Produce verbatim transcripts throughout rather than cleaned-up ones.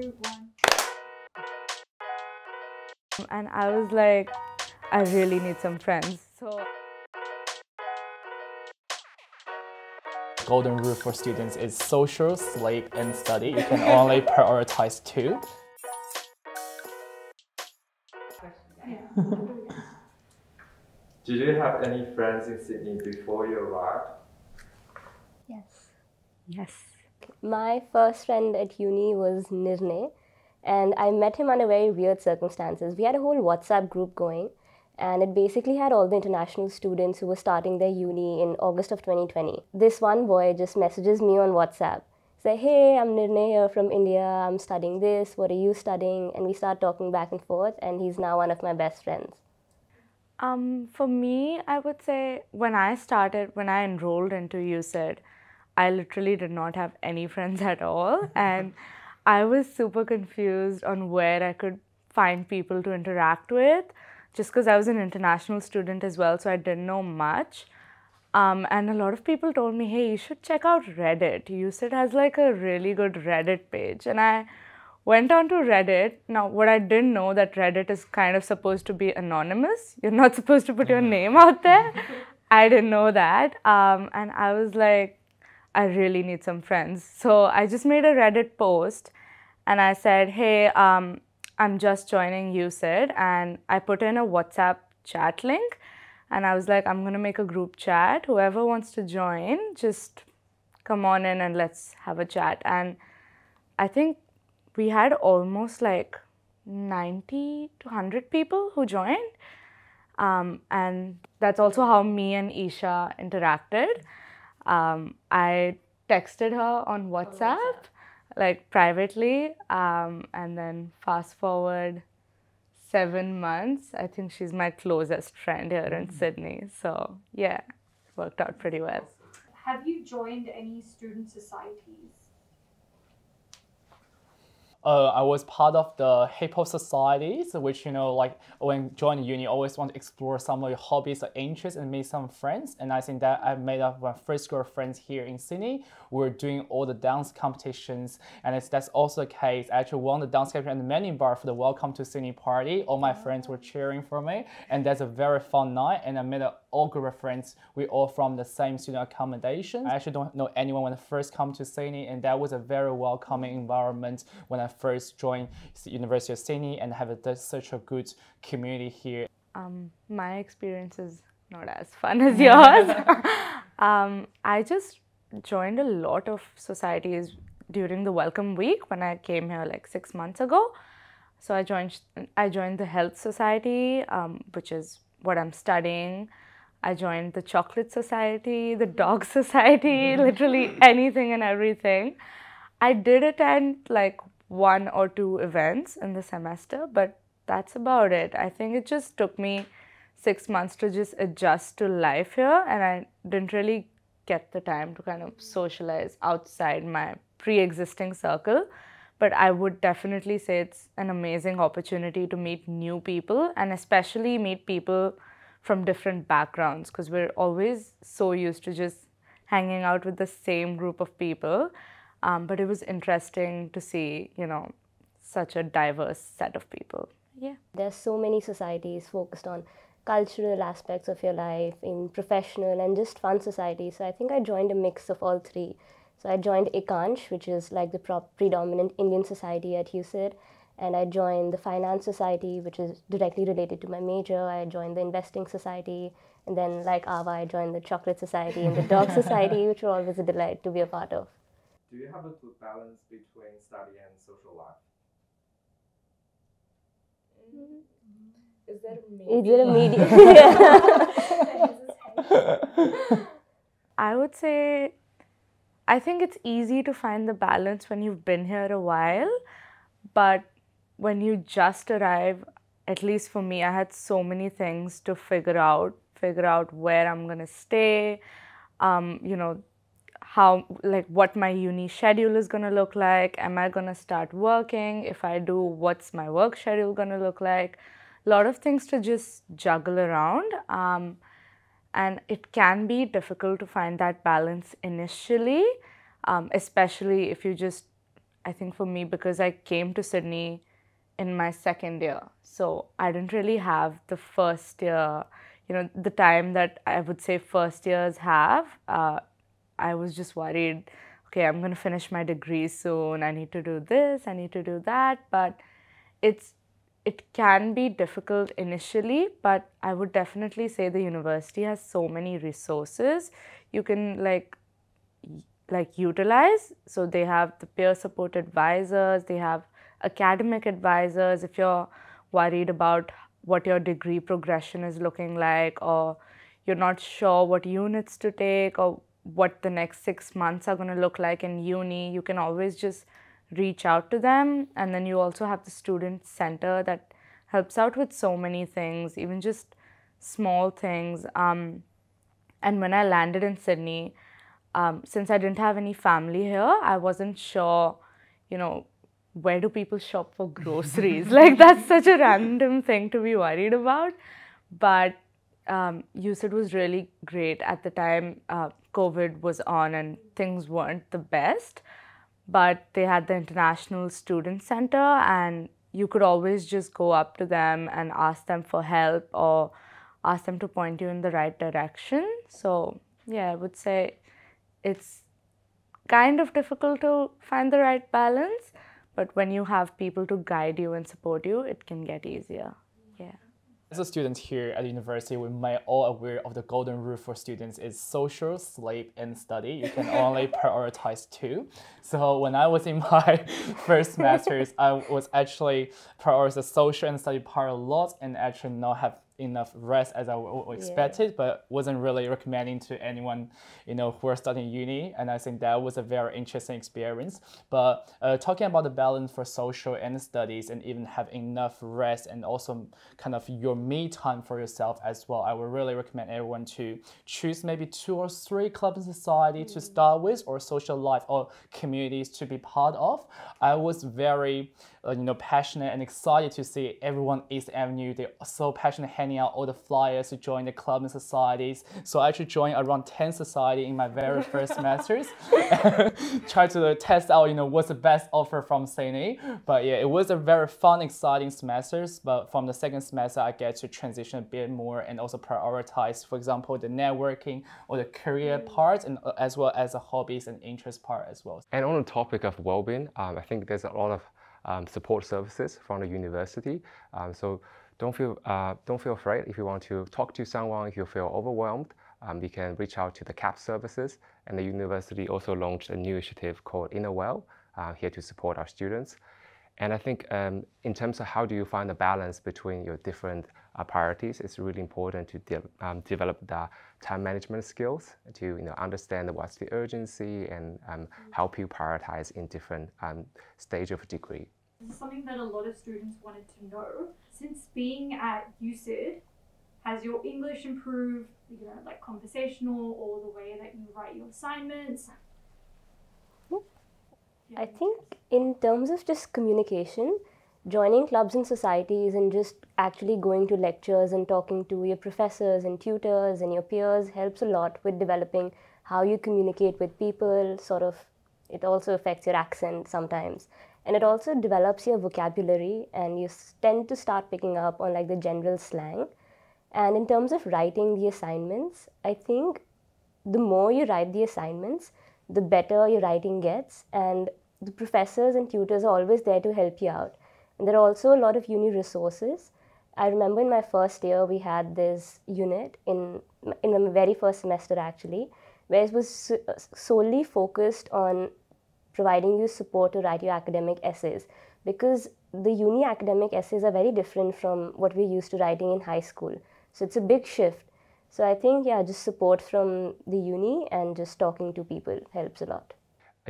two, one. And I was like, I really need some friends. So golden rule for students is social, sleep, and study. You can only prioritize two. Did you have any friends in Sydney before you arrived? Yes. Yes. My first friend at uni was Nirne, and I met him under very weird circumstances. We had a whole WhatsApp group going, and it basically had all the international students who were starting their uni in August of twenty twenty. This one boy just messages me on WhatsApp. He's like, hey, I'm Nirne here from India. I'm studying this. What are you studying? And we start talking back and forth, and he's now one of my best friends. Um, for me, I would say when I started, when I enrolled into U S Y D, I literally did not have any friends at all. And I was super confused on where I could find people to interact with, just because I was an international student as well, so I didn't know much. Um, and a lot of people told me, hey, you should check out Reddit. U S Y D has like a really good Reddit page. And I went on to Reddit. Now, what I didn't know that Reddit is kind of supposed to be anonymous. You're not supposed to put your name out there. I didn't know that. Um, and I was like, I really need some friends. So I just made a Reddit post and I said, hey, um, I'm just joining U S Y D, and I put in a WhatsApp chat link and I was like, I'm going to make a group chat. Whoever wants to join, just come on in and let's have a chat. And I think we had almost like ninety to a hundred people who joined. Um, and that's also how me and Isha interacted. Um, I texted her on WhatsApp. Oh, WhatsApp. Like privately, um, and then fast forward seven months, I think she's my closest friend here in Sydney. So yeah, it worked out pretty well. Have you joined any student societies? Uh, I was part of the hip hop societies, which, you know, like when joining uni, I always want to explore some of your hobbies or interests and make some friends. And I think that I made up my first group of friends here in Sydney. We were doing all the dance competitions, and it's, that's also the case. I actually won the dance competition at the Menu Bar for the Welcome to Sydney party. All my friends were cheering for me, and that's a very fun night. And I made an all group of friends. We all from the same student accommodation. I actually don't know anyone when I first come to Sydney, and that was a very welcoming environment when I first joined the University of Sydney and have a, such a good community here. Um, my experience is not as fun as yours. um, I just joined a lot of societies during the Welcome Week when I came here like six months ago. So I joined, I joined the Health Society, um, which is what I'm studying. I joined the Chocolate Society, the Dog Society, literally anything and everything. I did attend like one or two events in the semester, but that's about it. I think it just took me six months to just adjust to life here, and I didn't really get the time to kind of socialize outside my pre-existing circle. But I would definitely say it's an amazing opportunity to meet new people, and especially meet people from different backgrounds, because we're always so used to just hanging out with the same group of people. Um, but it was interesting to see, you know, such a diverse set of people. Yeah. There's so many societies focused on cultural aspects of your life, in professional and just fun societies. So I think I joined a mix of all three. So I joined Ekansh, which is like the pro predominant Indian society at U S Y D. And I joined the Finance Society, which is directly related to my major. I joined the Investing Society. And then like Ava, I joined the Chocolate Society and the Dog Society, which were always a delight to be a part of. Do you have a good balance between study and social life? Mm-hmm. Is there a medium? Is there a medium? I would say, I think it's easy to find the balance when you've been here a while, but when you just arrive, at least for me, I had so many things to figure out, figure out where I'm going to stay, um, you know, how, like, what my uni schedule is going to look like. Am I going to start working? If I do, what's my work schedule going to look like? A lot of things to just juggle around. Um, and it can be difficult to find that balance initially, um, especially if you just I think for me, because I came to Sydney in my second year, so I didn't really have the first year, you know, the time that I would say first years have. Uh, I was just worried, okay, I'm going to finish my degree soon, I need to do this, I need to do that. But it's it can be difficult initially, but I would definitely say the university has so many resources you can like like utilize. So they have the peer support advisors, they have academic advisors if you're worried about what your degree progression is looking like, or you're not sure what units to take or what the next six months are going to look like in uni. You can always just reach out to them. And then you also have the student center that helps out with so many things, even just small things. Um, and when I landed in Sydney, um, since I didn't have any family here, I wasn't sure, you know, where do people shop for groceries? Like, that's such a random thing to be worried about. But Um, U S Y D was really great at the time. uh, COVID was on and things weren't the best, but they had the International Student Center and you could always just go up to them and ask them for help or ask them to point you in the right direction. So yeah, I would say it's kind of difficult to find the right balance, but when you have people to guide you and support you, it can get easier. Yeah. As a student here at the university, we might all aware of the golden rule for students is social, sleep, and study. You can only prioritize two. So when I was in my first master's, I was actually prioritizing the social and study part a lot and actually not have enough rest as I expected, yeah. But wasn't really recommending to anyone, you know, who are studying uni. And I think that was a very interesting experience. But uh, talking about the balance for social and studies and even have enough rest and also kind of your me time for yourself as well, I would really recommend everyone to choose maybe two or three clubs in society mm-hmm. to start with, or social life or communities to be part of. I was very Uh, you know, passionate and excited to see everyone East Avenue. They're so passionate, handing out all the flyers to join the club and societies. So I actually joined around ten societies in my very first semesters. Try to uh, test out, you know, what's the best offer from Sydney. But yeah, it was a very fun, exciting semesters. But from the second semester, I get to transition a bit more and also prioritize, for example, the networking or the career part, and uh, as well as the hobbies and interest part as well. And on the topic of well-being, um, I think there's a lot of Um, support services from the university. Um, so don't feel, uh, don't feel afraid. If you want to talk to someone, if you feel overwhelmed, um, you can reach out to the C A P services. And the university also launched a new initiative called Innerwell, uh, here to support our students. And I think um, in terms of how do you find the balance between your different uh, priorities, it's really important to de um, develop the time management skills to you know, understand what's the urgency and um, help you prioritize in different um, stage of degree. This is something that a lot of students wanted to know. Since being at U S Y D, has your English improved, you know, like conversational or the way that you write your assignments? Yeah. I think in terms of just communication, joining clubs and societies and just actually going to lectures and talking to your professors and tutors and your peers helps a lot with developing how you communicate with people. Sort of, it also affects your accent sometimes. And it also develops your vocabulary and you tend to start picking up on like the general slang. And in terms of writing the assignments, I think the more you write the assignments, the better your writing gets. And the professors and tutors are always there to help you out. And there are also a lot of uni resources. I remember in my first year, we had this unit in, in my very first semester actually, where it was so, solely focused on providing you support to write your academic essays, because the uni academic essays are very different from what we're used to writing in high school. So it's a big shift. So I think, yeah, just support from the uni and just talking to people helps a lot.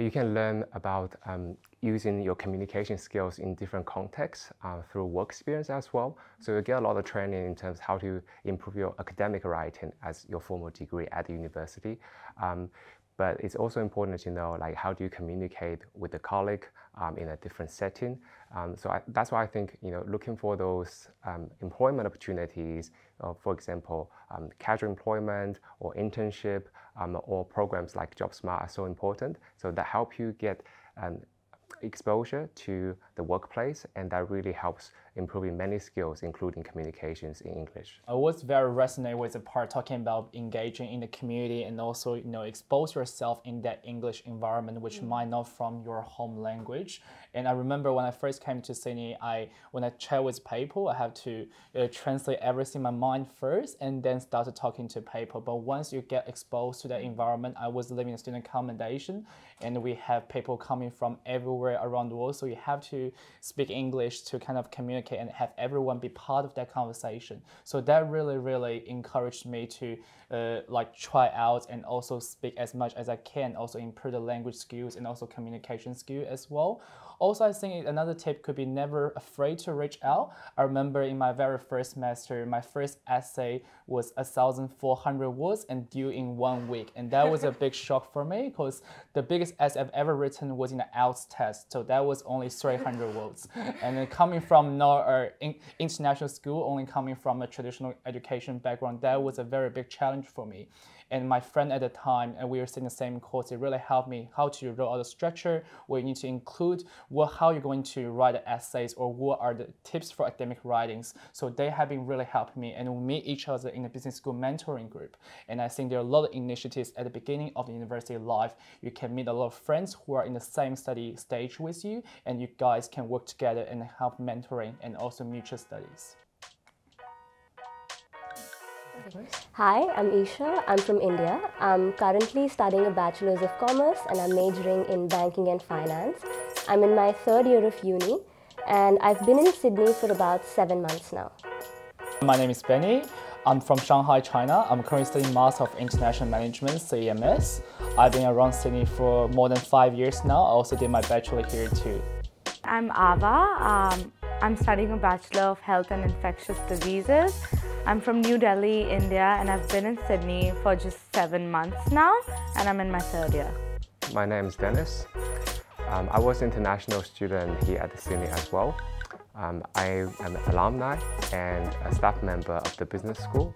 You can learn about um, using your communication skills in different contexts uh, through work experience as well. So you get a lot of training in terms of how to improve your academic writing as your formal degree at the university. Um, But it's also important to know, like, how do you communicate with a colleague um, in a different setting? Um, so I, that's why I think, you know, looking for those um, employment opportunities, uh, for example, um, casual employment or internship um, or programs like JobSmart are so important. So that help you get um, exposure to the workplace, and that really helps improving many skills, including communications in English. I was very resonant with the part talking about engaging in the community and also, you know, expose yourself in that English environment, which mm. might not from your home language. And I remember when I first came to Sydney, I when I chat with people, I have to uh, translate everything in my mind first and then started talking to people. But once you get exposed to that environment, I was living in student accommodation and we have people coming from everywhere around the world. So you have to speak English to kind of communicate and have everyone be part of that conversation. So that really, really encouraged me to uh, like try out and also speak as much as I can, also improve the language skills and also communication skill as well. Also, I think another tip could be never afraid to reach out. I remember in my very first semester, my first essay was one thousand four hundred words and due in one week. And that was a big shock for me because the biggest essay I've ever written was in the I E L T S test. So that was only three hundred words. And then coming from no or in international school, only coming from a traditional education background, that was a very big challenge for me. And my friend at the time, and we were in the same course, it really helped me how to roll out the structure, where you need to include what, how you're going to write the essays or what are the tips for academic writings. So they have been really helping me, and we meet each other in the business school mentoring group. And I think there are a lot of initiatives at the beginning of the university life. You can meet a lot of friends who are in the same study stage with you, and you guys can work together and help mentoring and also mutual studies. Hi, I'm Isha. I'm from India. I'm currently studying a Bachelor's of Commerce and I'm majoring in Banking and Finance. I'm in my third year of uni and I've been in Sydney for about seven months now. My name is Benny. I'm from Shanghai, China. I'm currently studying Master of International Management, C I M S. I've been around Sydney for more than five years now. I also did my Bachelor here too. I'm Ava. Um, I'm studying a Bachelor of Health and Infectious Diseases. I'm from New Delhi, India, and I've been in Sydney for just seven months now, and I'm in my third year. My name is Dennis. Um, I was an international student here at Sydney as well. Um, I am an alumni and a staff member of the business school.